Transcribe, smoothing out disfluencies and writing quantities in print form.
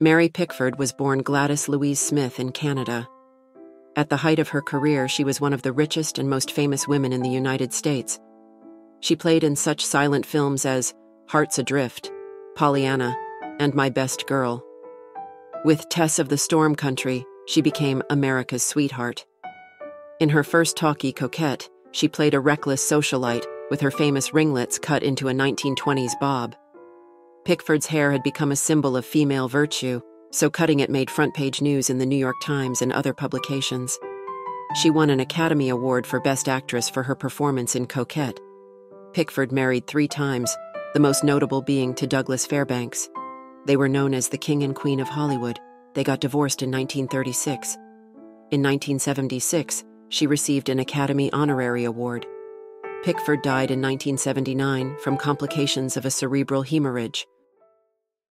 Mary Pickford was born Gladys Louise Smith in Canada. At the height of her career, she was one of the richest and most famous women in the United States. She played in such silent films as Hearts Adrift, Pollyanna, and My Best Girl. With Tess of the Storm Country, she became America's sweetheart. In her first talkie, Coquette, she played a reckless socialite with her famous ringlets cut into a 1920s bob. Pickford's hair had become a symbol of female virtue, so cutting it made front-page news in the New York Times and other publications. She won an Academy Award for Best Actress for her performance in Coquette. Pickford married 3 times, the most notable being to Douglas Fairbanks. They were known as the King and Queen of Hollywood. They got divorced in 1936. In 1976, she received an Academy Honorary Award. Pickford died in 1979 from complications of a cerebral hemorrhage.